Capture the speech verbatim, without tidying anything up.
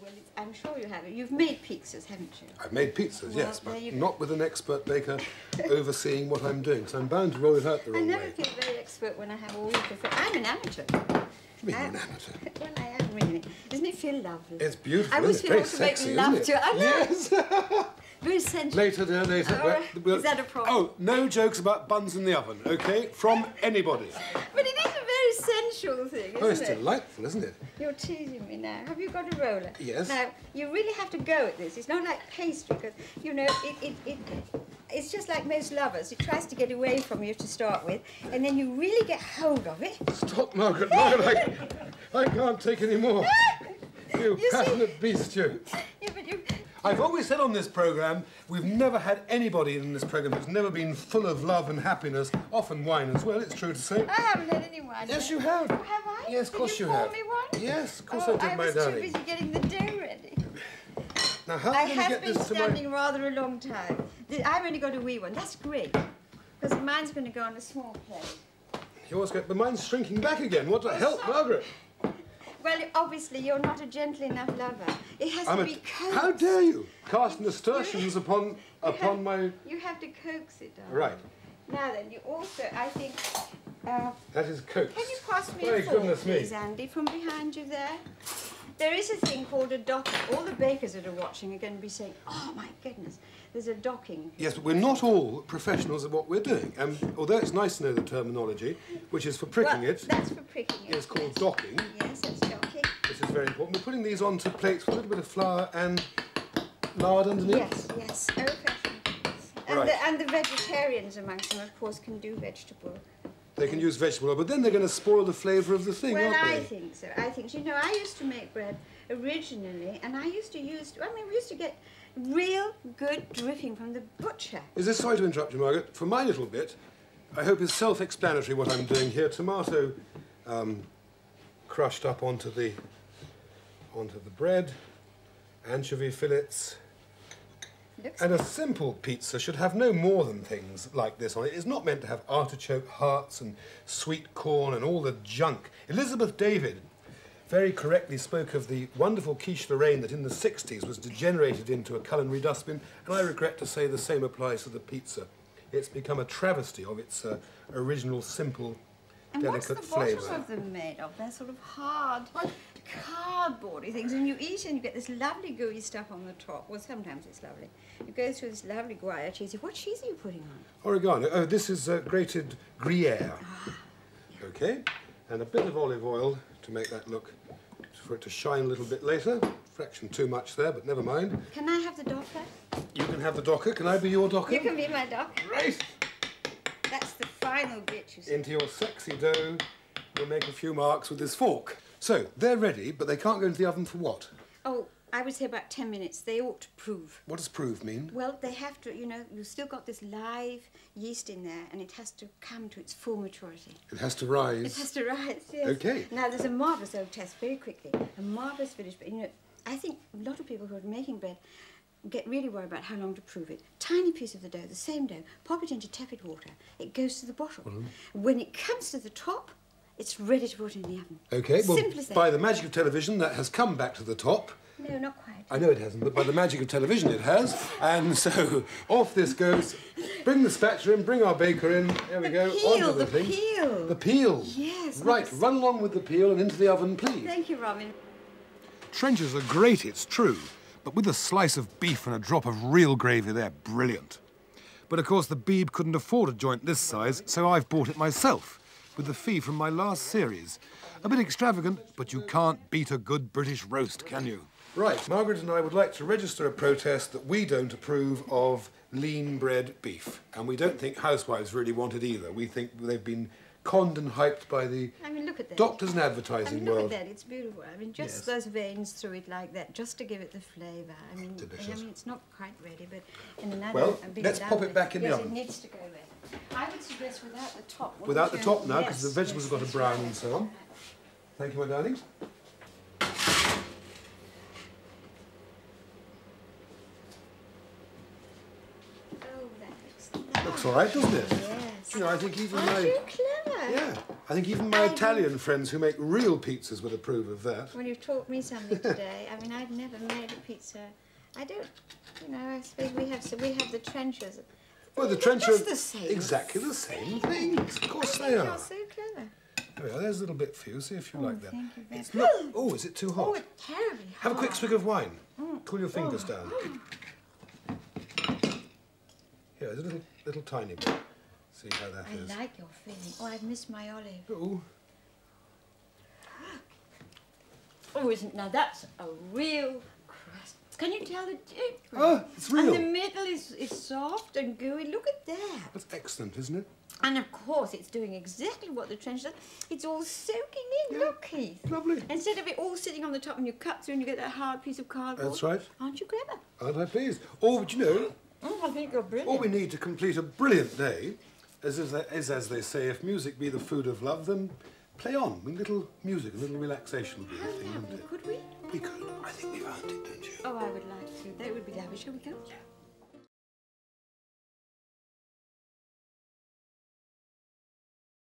well, it's, I'm sure you have. You've made pizzas, haven't you? I've made pizzas, well, yes, but not with an expert baker overseeing what I'm doing, so I'm bound to roll it out the wrong way. I never feel very expert when I have all the perfect. I'm an amateur. What do you mean I'm, an amateur? Well, I am, really. Doesn't it feel lovely? It's beautiful. I always feel like to sexy, make love to. I know. Yes. Very sensual. Later, dear, later. Oh, well, well, is that a problem? Oh, no jokes about buns in the oven, okay? From anybody. But it is sensual thing, isn't it? Oh, it's delightful, isn't it? You're teasing me now. Have you got a roller? Yes. Now, you really have to go at this. It's not like pastry, because, you know, it, it, it, it's just like most lovers. It tries to get away from you to start with, and then you really get hold of it. Stop, Margaret. Margaret, I, I can't take any more. You, you passionate see, beast, you. Yeah, but you. I've always said on this programme, we've never had anybody in this programme who's never been full of love and happiness, often wine as well, it's true to say. I haven't had any wine. Yes, you have. Have I? Yes, of course you have. Did you pour me one? Yes, of course I did, my darling. I was too busy getting the dough ready. Now, how can you get this to my... I have been standing rather a long time. I've only got a wee one. That's great, because mine's going to go on a small plate. Yours go, but mine's shrinking back again. What the hell, Margaret? Well, obviously, you're not a gentle enough lover. It has I'm to be coaxed. How dare you cast nasturtiums upon you upon have, my... You have to coax it, darling. Right. Now then, you also, I think... Uh, that is coaxed. Can you pass me a fork, please, Andy, from behind you there? There is a thing called a docking. All the bakers that are watching are going to be saying, oh, my goodness, there's a docking. Yes, but we're not all professionals at what we're doing. Um, although it's nice to know the terminology, which is for pricking well, it. That's for pricking it. It's called docking. Yes, that's docking. Which is very important. We're putting these onto plates with a little bit of flour and lard underneath. Yes, yes, old-fashioned. And, right. the, and the vegetarians amongst them, of course, can do vegetable. They can use vegetable oil, but then they're going to spoil the flavour of the thing, well, aren't they? Well, I think so. I think so. You know, I used to make bread originally, and I used to use... I mean, we used to get real good dripping from the butcher. Is this... Sorry to interrupt you, Margaret. For my little bit, I hope it's self-explanatory what I'm doing here. Tomato um, crushed up onto the, onto the bread, anchovy fillets... Looks and a simple pizza should have no more than things like this on it. It's not meant to have artichoke hearts and sweet corn and all the junk. Elizabeth David very correctly spoke of the wonderful quiche Lorraine that in the sixties was degenerated into a culinary dustbin, and I regret to say the same applies to the pizza. It's become a travesty of its uh, original simple, and delicate what's the flavour. Bottles of them made of? They're sort of hard, cardboardy things, and you eat and you get this lovely gooey stuff on the top. Well, sometimes it's lovely. You go through this lovely Gruyère cheese. What cheese are you putting on? Oregano. Oh, this is uh, grated Gruyère. Ah, yeah. Okay, and a bit of olive oil to make that look, for it to shine a little bit later. Fraction too much there, but never mind. Can I have the docker? You can have the docker. Can I be your docker? You can be my docker. Right. That's the final bit, you see. Into your sexy dough, we'll make a few marks with this fork. So, they're ready, but they can't go into the oven for what? Oh, I would say about ten minutes. They ought to prove. What does prove mean? Well, they have to, you know, you've still got this live yeast in there, and it has to come to its full maturity. It has to rise. It has to rise, yes. Okay. Now, there's a marvellous old test, very quickly, a marvellous village, but, you know, I think a lot of people who are making bread get really worried about how long to prove it. Tiny piece of the dough, the same dough, pop it into tepid water. It goes to the bottom. Mm. When it comes to the top, it's ready to put in the oven. Okay, well, by the magic of television, that has come back to the top. No, not quite. I know it hasn't, but by the magic of television, it has. And so off this goes. Bring the spatula in, bring our baker in. There we go. Onto the thing. The peel. The peel. Yes. Right, run along with the peel and into the oven, please. Thank you, Robin. Trenchers are great, it's true. But with a slice of beef and a drop of real gravy, they're brilliant. But of course the Beeb couldn't afford a joint this size, so I've bought it myself, with the fee from my last series. A bit extravagant, but you can't beat a good British roast, can you? Right, Margaret and I would like to register a protest that we don't approve of lean bred beef. And we don't think housewives really want it either. We think they've been conned and hyped by the I mean, look at that. doctors and advertising I mean, look world. Look at that, it's beautiful. I mean, just yes. those veins through it like that, just to give it the flavour. I mean, I mean, it's not quite ready, but in another... Well, let's pop it back in the oven. Yes, it needs to go red. I would suggest without the top. Without the top now, because yes, the vegetables yes, have got a brown and so on. Thank you, my darling. Oh, that looks nice. Looks all right, doesn't it? Yes. You know, I think even my... Aren't you clever? Yeah. I I think even my Italian friends who make real pizzas would approve of that. Well, you've taught me something today. I mean, I've never made a pizza. I don't, you know, I suppose we have, so we have the trenchers. Well, the trenchers are the same. Exactly the same things. Of course they are. You're so clever. There we are. There's a little bit for you. See if you oh, like that. Thank you very it's much. Not, oh, is it too hot? Oh, it's terribly hot. Have a quick swig of wine. Mm. Cool your fingers oh. down. Mm. Here, there's a little, little tiny bit. See how that I is. I like your feeling. Oh, I've missed my olive. Oh. Oh, isn't now that's a real crust. Can you tell the difference? Oh, it's real. And the middle is, is soft and gooey. Look at that. That's excellent, isn't it? And of course, it's doing exactly what the trench does. It's all soaking in. Yeah. Look, Keith. Lovely. Instead of it all sitting on the top and you cut through and you get that hard piece of cardboard. That's right. Aren't you clever? Aren't I pleased? Oh, but you know. Oh, I think you're brilliant. All we need to complete a brilliant day is, is, is as they say, if music be the food of love, then play on. A little music, a little relaxation would be the thing, wouldn't it? Could we? We could. I think we've earned it, don't you? Oh, I would like to. That would be lavish. Shall we go? Yeah.